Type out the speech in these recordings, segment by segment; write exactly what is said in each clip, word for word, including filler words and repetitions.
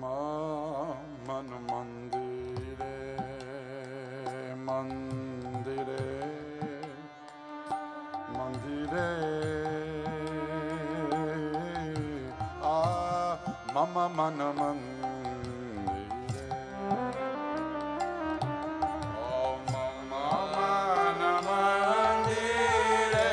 रामा मन मंदिरे मंदिरे मंदिरे आ मम मन मंदिरे ओ मम मन मंदिरे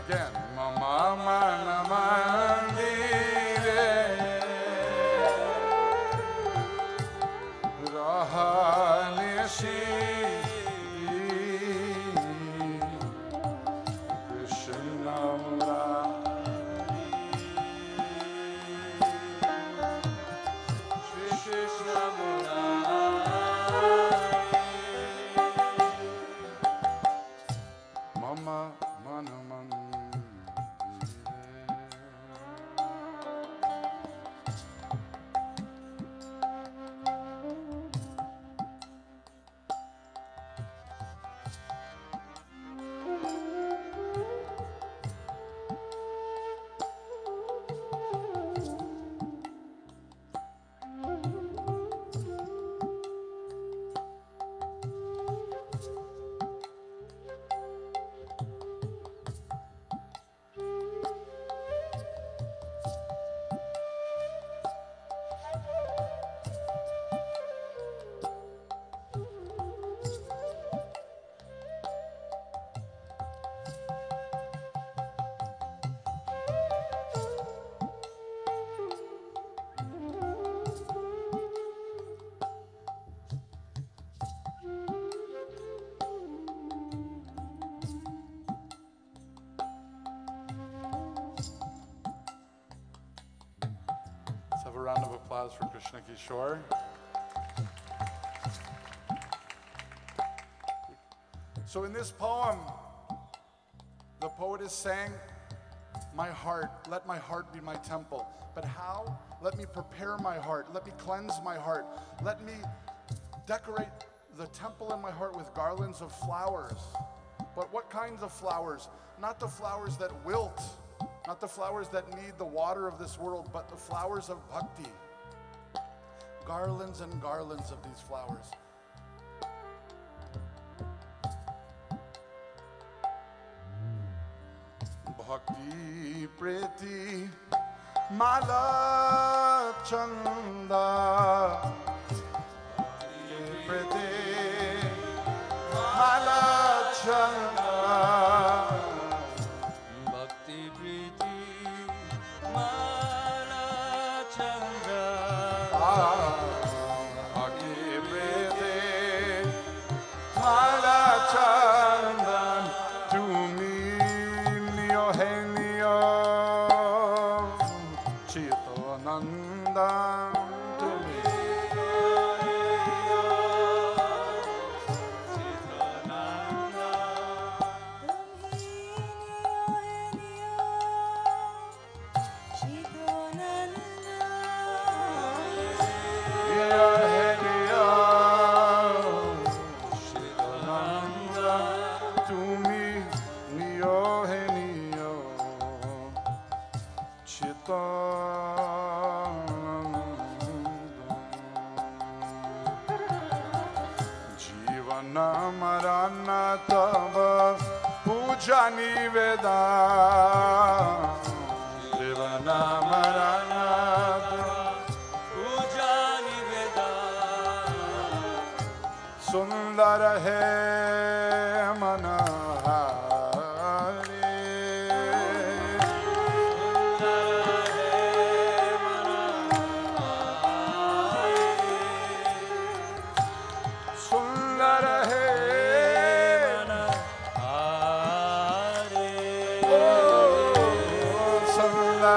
Again, Mama Mana Mandire Rahani Shri Krishna Murari Shri Krishna Murari for Krishna Kishore. So in this poem, the poet is saying, my heart, let my heart be my temple. But how? Let me prepare my heart. Let me cleanse my heart. Let me decorate the temple in my heart with garlands of flowers. But what kinds of flowers? Not the flowers that wilt, not the flowers that need the water of this world, but the flowers of bhakti. Garlands and garlands of these flowers. Bhakti, preeti, mala, chanda. Bhakti, preeti, mala, chanda. Sundar hai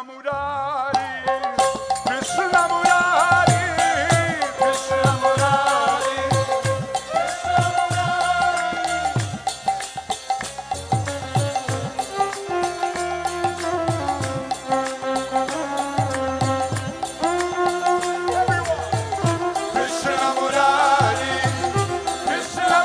Krishna Murari, Krishna Murari. Krishna Murari, Krishna Murari, Krishna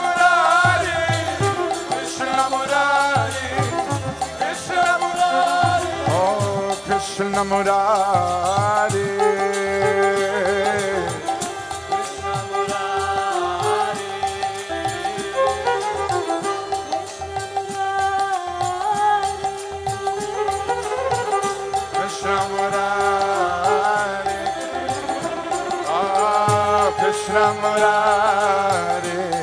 Murari, Krishna Murari, Krishna Murari.